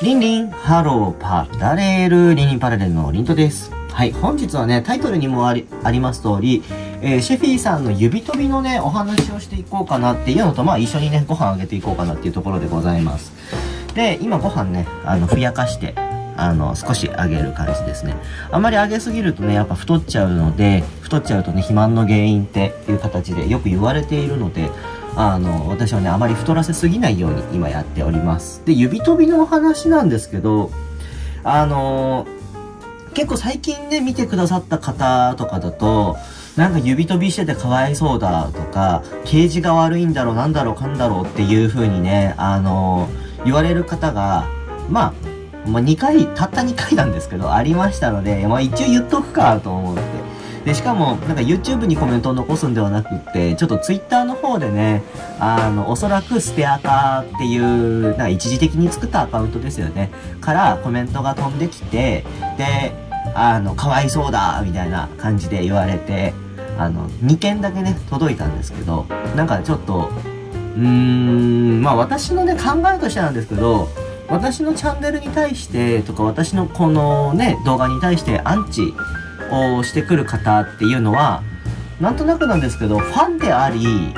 リンリンハローパラレルリンリンパラレルのリントです。はい、本日はね、タイトルにもあります通り、シェフィーさんの指飛びのねお話をしていこうかなっていうのと、まあ一緒にねご飯あげていこうかなっていうところでございます。で、今ご飯ねふやかして少しあげる感じですね。あまりあげすぎるとねやっぱ太っちゃうので、太っちゃうとね肥満の原因っていう形でよく言われているので、私はねあまり太らせすぎないように今やっております。で、指飛びのお話なんですけど、結構最近ね見てくださった方とかだと、なんか指飛びしててかわいそうだとか、形状が悪いんだろうなんだろうかんだろうっていう風にね言われる方がまあたった2回なんですけどありましたので、まあ一応言っとくかと思って。で、しかも、なんか YouTube にコメントを残すんではなくって、ちょっと Twitter の方でね、おそらくスペアカーっていう、なんか一時的に作ったアカウントですよね。からコメントが飛んできて、で、かわいそうだみたいな感じで言われて、2件だけね、届いたんですけど、なんかちょっと、まあ私のね、考えとしてなんですけど、私のチャンネルに対してとか、私のこのね、動画に対してアンチ、をしてくる方っていうのはなんとなくなんですけど、ファンであり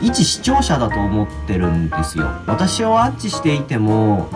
一視聴者だと思ってるんですよ。私をアンチしていても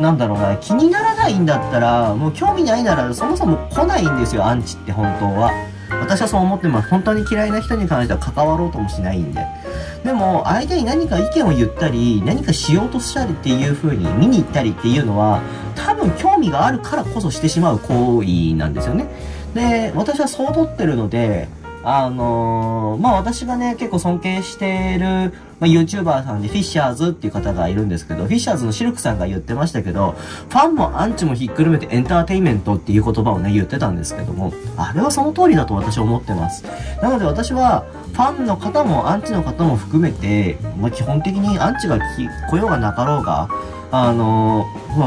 なんだろうな、気にならないんだったら、もう興味ないならそもそも来ないんですよ、アンチって。本当は私はそう思ってます。本当に嫌いな人に関しては関わろうともしないんで。でも相手に何か意見を言ったり何かしようとしたりっていう風に見に行ったりっていうのは、多分興味があるからこそしてしまう行為なんですよね。で、私はそう取ってるので、私がね結構尊敬している、YouTuber さんでフィッシャーズっていう方がいるんですけど、フィッシャーズのシルクさんが言ってましたけど、ファンもアンチもひっくるめてエンターテインメントっていう言葉をね言ってたんですけども、あれはその通りだと私は思ってます。なので私はファンの方もアンチの方も含めて、基本的にアンチが来ようがなかろうが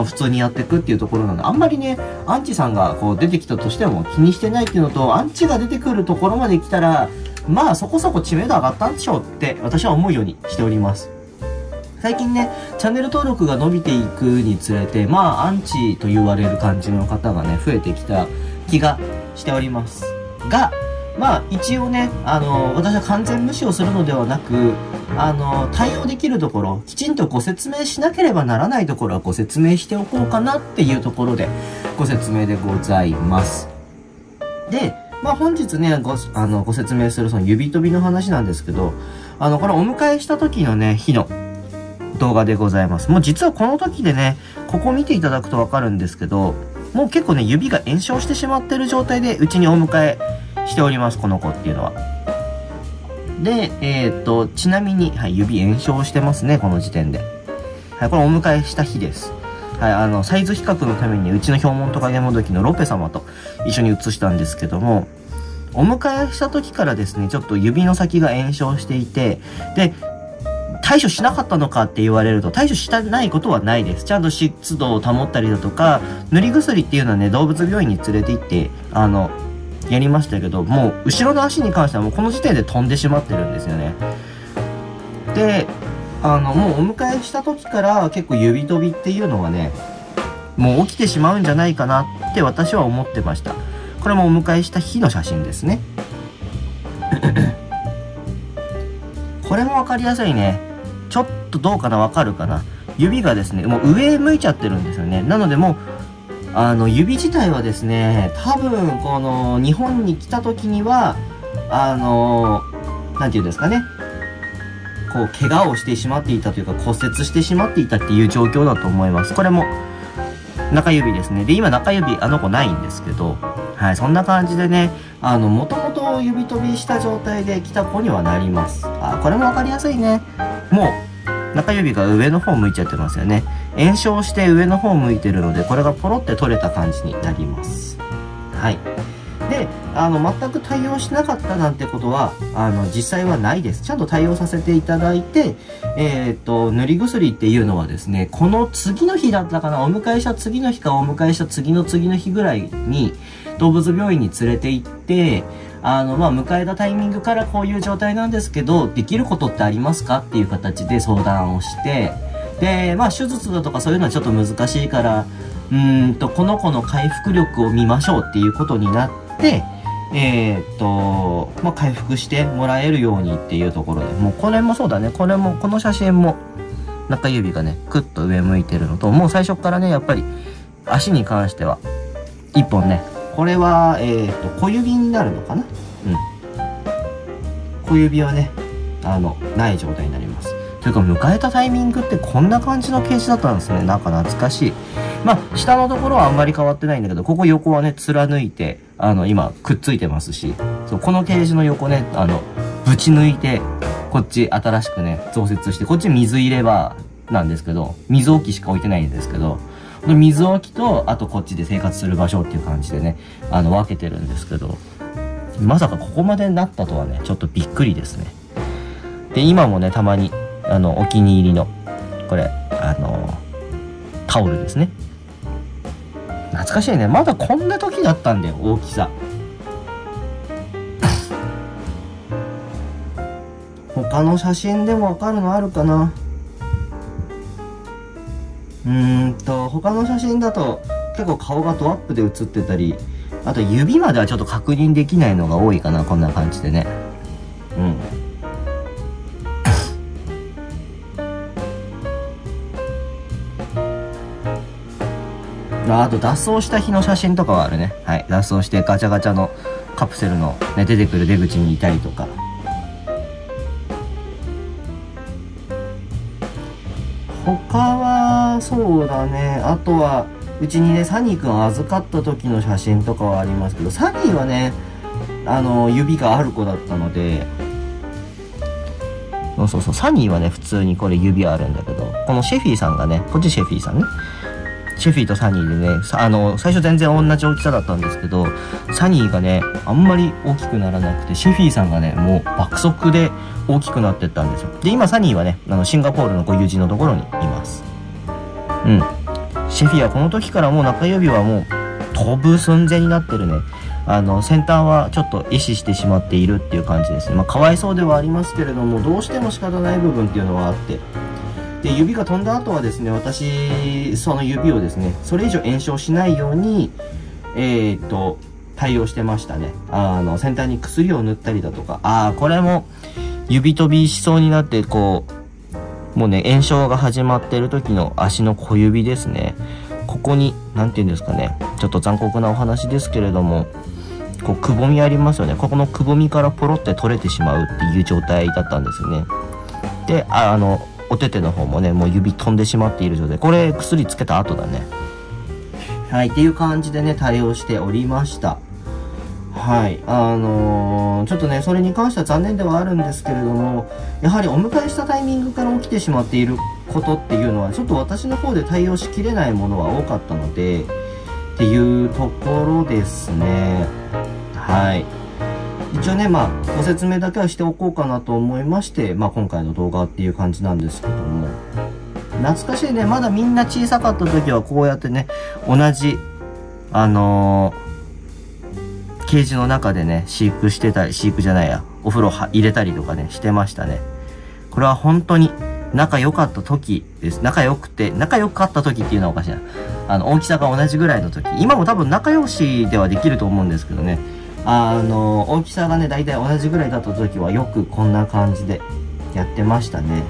普通にやっていくっていうところなので、あんまりね、アンチさんがこう出てきたとしても気にしてないっていうのと、アンチが出てくるところまで来たら、まあそこそこ知名度上がったんでしょうって私は思うようにしております。最近ね、チャンネル登録が伸びていくにつれて、アンチと言われる感じの方がね、増えてきた気がしております。が、一応ね、私は完全無視をするのではなく、対応できるところ、きちんとご説明しなければならないところはご説明しておこうかなっていうところで、ご説明でございます。で、本日ね、ご説明するその指飛びの話なんですけど、これお迎えした時のね、日の動画でございます。もう実はこの時でね、ここ見ていただくとわかるんですけど、もう結構ね、指が炎症してしまってる状態で、うちにお迎え、しております、この子っていうのは。で、ちなみに、指炎症してますね、この時点で。これお迎えした日です。サイズ比較のために、うちのヒョウモントカゲモドキのロペ様と一緒に写したんですけども、お迎えした時からですね、ちょっと指の先が炎症していて、で、対処しなかったのかって言われると、対処したないことはないです。ちゃんと湿度を保ったりだとか、塗り薬っていうのはね、動物病院に連れて行って、やりましたけど、もう後ろの足に関してはもうこの時点で飛んでしまってるんですよね。で、もうお迎えした時から結構指飛びっていうのはね、もう起きてしまうんじゃないかなって私は思ってました。これもお迎えした日の写真ですね。これも分かりやすいね。ちょっとどうかな、分かるかな。指がですね、もう上向いちゃってるんですよね。なのでもう指自体はですね、多分この日本に来た時にはなんていうんですかね、こう怪我をしてしまっていたというか、骨折してしまっていたっていう状況だと思います。これも中指ですね。で、今中指あの子ないんですけど、そんな感じでね、もともと指飛びした状態で来た子にはなります。これも分かりやすいね。もう中指が上の方向いちゃってますよね。炎症して上の方向いてるので、これがポロって取れた感じになります。で、全く対応しなかったなんてことは、実際はないです。ちゃんと対応させていただいて、塗り薬っていうのはですね、この次の日だったかな、お迎えした次の日か、お迎えした次の日ぐらいに、動物病院に連れて行って、迎えたタイミングからこういう状態なんですけど、できることってありますかっていう形で相談をして、で、まあ手術だとかそういうのはちょっと難しいから、この子の回復力を見ましょうっていうことになって、まあ、回復してもらえるようにっていうところで、もうこれもそうだね、これもこの写真も中指がねクッと上向いてるのと、もう最初からねやっぱり足に関しては1本ね、これは、小指になるのかな、小指はねない状態になります。というか迎えたタイミングってこんな感じの形式だったんですね。なんか懐かしい。まあ下のところはあんまり変わってないんだけど、ここ横はね貫いて今くっついてますし、そうこのケージの横ねぶち抜いてこっち新しくね増設して、こっち水入れ場なんですけど、水置きしか置いてないんですけど、水置きとあとこっちで生活する場所っていう感じでね分けてるんですけど、まさかここまでなったとはねちょっとびっくりですね。で今もねたまにお気に入りのこれタオルですね。懐かしいね。まだこんな時だったんだよ、大きさ。他の写真でもわかるのあるかな。他の写真だと結構顔がドアップで写ってたり、あと指まではちょっと確認できないのが多いかな、こんな感じでね。あと脱走した日の写真とかはあるね。はい、脱走してガチャガチャのカプセルの、ね、出てくる出口にいたりとか。他はそうだね、あとはうちにねサニーくん預かった時の写真とかはありますけど、サニーはね指がある子だったので、そうサニーはね普通にこれ指あるんだけど、このシェフィーさんがね、こっちシェフィーさんね、シェフィーとサニーでね、最初全然同じ大きさだったんですけど、サニーがねあんまり大きくならなくて、シェフィーさんがねもう爆速で大きくなってったんですよ。で今サニーはねシンガポールのご友人のところにいます。シェフィーはこの時からもう中指はもう飛ぶ寸前になってるね。先端はちょっと壊死してしまっているっていう感じですね。まあかわいそうではありますけれども、どうしても仕方ない部分っていうのはあって、で指が飛んだ後はですね、私その指をですねそれ以上炎症しないように対応してましたね。先端に薬を塗ったりだとか、これも指飛びしそうになって、こうもうね炎症が始まってる時の足の小指ですね。ここに何て言うんですかね、ちょっと残酷なお話ですけれども、こうくぼみありますよね。ここのくぼみからポロって取れてしまうっていう状態だったんですよね。でお手手の方もねもう指飛んでしまっている状態、これ薬つけた後だね。はいっていう感じでね対応しておりました。はいちょっとねそれに関しては残念ではあるんですけれども、やはりお迎えしたタイミングから起きてしまっていることっていうのはちょっと私の方で対応しきれないものは多かったのでっていうところですね。はい一応ね、ご説明だけはしておこうかなと思いまして、今回の動画っていう感じなんですけども、懐かしいね。まだみんな小さかった時はこうやってね同じケージの中でね飼育じゃないや、お風呂入れたりとかねしてましたね。これは本当に仲良かった時です。仲良かった時っていうのはおかしいな。大きさが同じぐらいの時、今も多分仲良しではできると思うんですけどね、大きさがね大体同じぐらいだった時はよくこんな感じでやってましたね。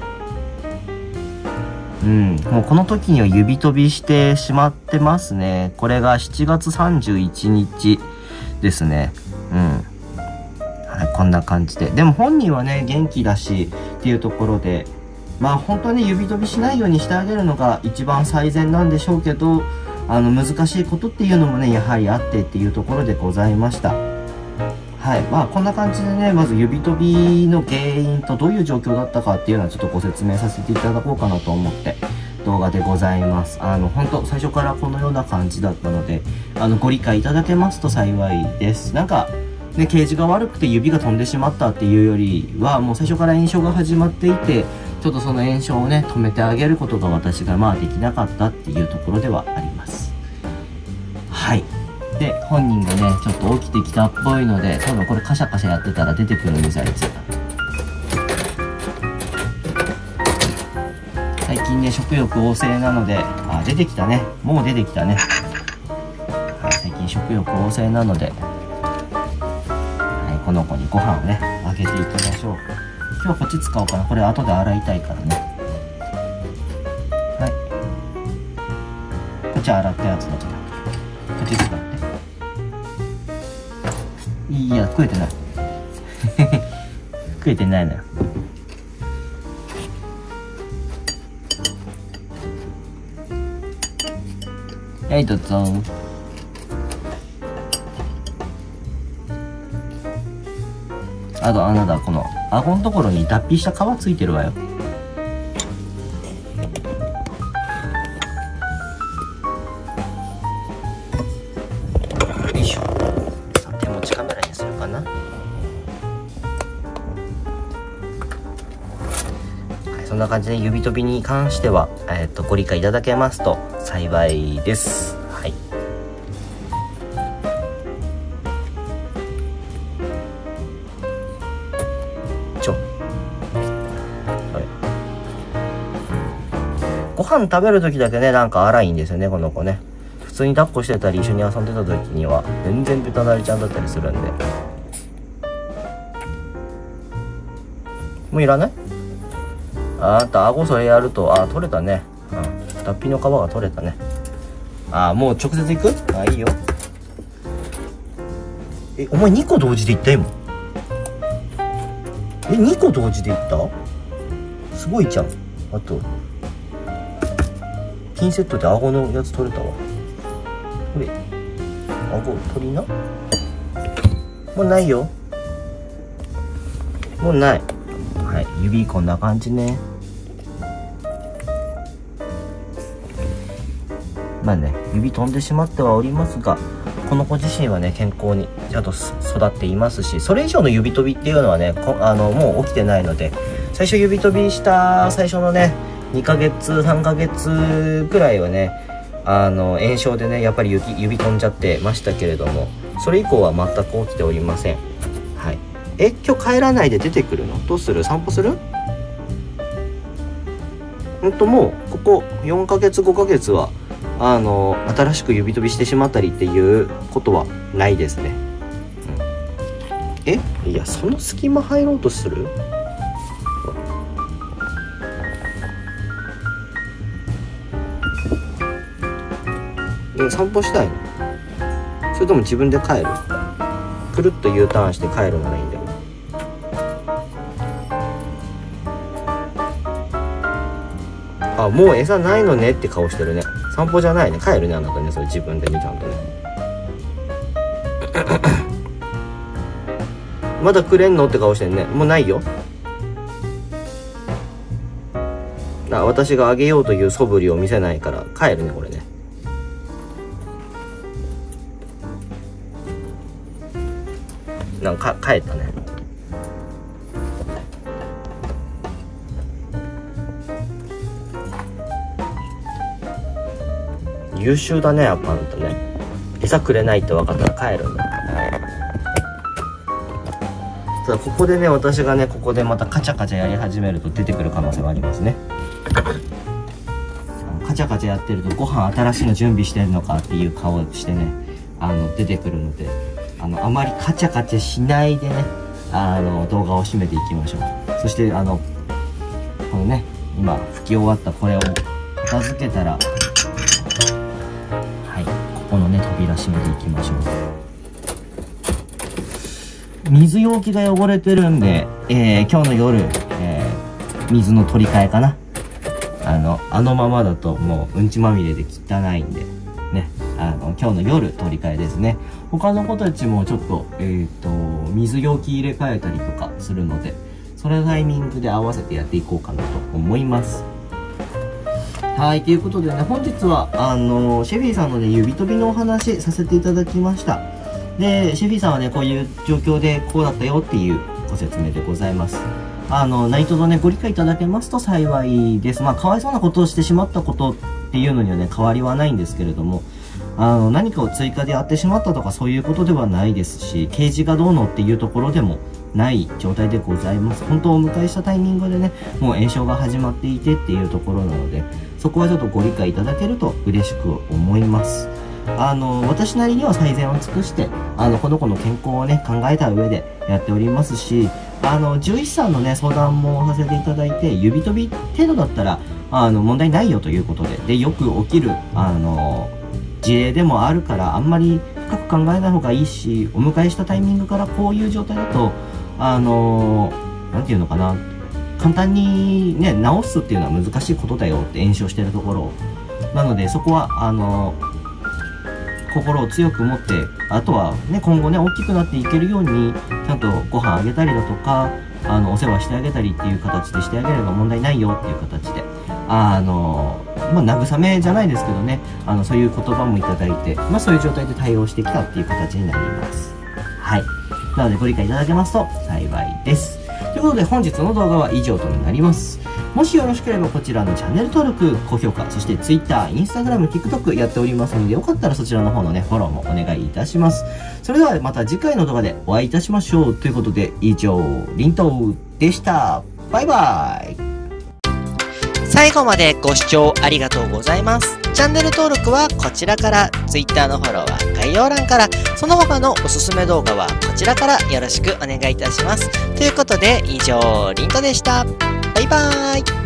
もうこの時には指飛びしてしまってますね。これが7月31日ですね。こんな感じで、でも本人はね元気だしっていうところで、本当に指飛びしないようにしてあげるのが一番最善なんでしょうけど、難しいことっていうのもねやはりあってっていうところでございました。こんな感じでね、まず指飛びの原因とどういう状況だったかっていうのはちょっとご説明させていただこうかなと思って動画でございます。本当最初からこのような感じだったのでご理解いただけますと幸いです。なんかねケージが悪くて指が飛んでしまったっていうよりは、もう最初から炎症が始まっていて、ちょっとその炎症をね止めてあげることが私ができなかったっていうところではあります。で本人がねちょっと起きてきたっぽいので、多分これカシャカシャやってたら出てくるんですよ。最近近ね、食欲旺盛なので、あ、出てきたね。もう出てきたね。最近食欲旺盛なので、はい、この子にご飯をね、あげていきましょう。今日はこっち使おうかな。これ後で洗いたいからね。はい。こっち洗ったやつだから。こっち使って。いや、食えてない。食えてないな。はい、どうぞ。あと、あなたこの顎のところに脱皮した皮ついてるわよ。よいしょ。さて、手持ちカメラにするかな。はい、そんな感じで指飛びに関しては、ご理解いただけますと幸いです。ご飯食べる時だけね、なんか荒いんですよね、この子ね。普通に抱っこしてたり一緒に遊んでた時には全然ベタなりちゃんだったりするんで。もういらない？あんた顎それやると、あ、取れたね。うん、脱皮の皮が取れたね。あ、もう直接いく？あ、いいよ。え、お前2個同時でいった今？え、2個同時でいった？すごいじゃん。あとピンセットで顎のやつ取れたわ。これ顎取りな。もうないよ、もうない。はい、指こんな感じね。まあね、指飛んでしまってはおりますが、この子自身はね、健康にちゃんと育っていますし、それ以上の指飛びっていうのはね、もう起きてないので、最初指飛びした最初のね2ヶ月3ヶ月くらいはね、炎症でね、やっぱり指飛んじゃってましたけれども、それ以降は全く起きておりません。はい。え、今日帰らないで出てくるの？どうする？散歩する？ほんともうここ4ヶ月5ヶ月は新しく指飛びしてしまったりっていうことはないですね。うん、え、いや、その隙間入ろうとする？散歩したいの？それとも自分で帰る？くるっと U ターンして帰るならいいんだよ。あ、もう餌ないのねって顔してるね。散歩じゃないね、帰るね、あなたね。それ自分でね、ちゃんとね。まだくれんのって顔してるね。もうないよ。私があげようという素振りを見せないから帰るね、これね。なんか帰ったね。優秀だね、やっぱあんたね。餌くれないって分かったら帰るんだ。ただここでね、私がね、ここでまたカチャカチャやり始めると出てくる可能性がありますね。カチャカチャやってると、ご飯新しいの準備してるのかっていう顔してね、出てくるので、あまりカチャカチャしないでね、動画を締めていきましょう。そしてこのね、今拭き終わったこれを片付けたら、はい、ここのね扉閉めていきましょう。水容器が汚れてるんで、今日の夜、水の取り替えかな。あのままだともううんちまみれで汚いんでね、今日の夜取り替えですね。他の子たちもちょっと、水容器入れ替えたりとかするので、そのタイミングで合わせてやっていこうかなと思います。はい、ということでね、本日はシェフィーさんのね、指飛びのお話させていただきました。で、シェフィーさんはね、こういう状況でこうだったよっていうご説明でございます。何卒ね、ご理解いただけますと幸いです。まあ、かわいそうなことをしてしまったことっていうのにはね、変わりはないんですけれども、何かを追加でやってしまったとかそういうことではないですし、ケージがどうのっていうところでもない状態でございます。本当お迎えしたタイミングでね、もう延焼が始まっていてっていうところなので、そこはちょっとご理解いただけると嬉しく思います。私なりには最善を尽くして、この子の健康をね、考えた上でやっておりますし、獣医師さんのね、相談もさせていただいて、指飛び程度だったら、問題ないよということで、よく起きる、事例でもあるから、あんまり深く考えない方がいいし、お迎えしたタイミングからこういう状態だと、なんていうのかな、簡単にね、治すっていうのは難しいことだよって延焼してるところ。なので、そこは、心を強く持って、あとはね、今後ね、大きくなっていけるように、ちゃんとご飯あげたりだとか、お世話してあげたりっていう形でしてあげれば問題ないよっていう形で、慰めじゃないですけどね、そういう言葉もいただいて、そういう状態で対応してきたっていう形になります。はい。なので、ご理解いただけますと幸いです。ということで、本日の動画は以上となります。もしよろしければこちらのチャンネル登録、高評価、そして Twitter、Instagram、TikTok やっておりますので、よかったらそちらの方のね、フォローもお願いいたします。それではまた次回の動画でお会いいたしましょう。ということで、以上、りんとうでした。バイバイ。最後までご視聴ありがとうございます。チャンネル登録はこちらから、Twitter のフォローは概要欄から、その他のおすすめ動画はこちらからよろしくお願いいたします。ということで、以上、りんとでした。バイバーイ。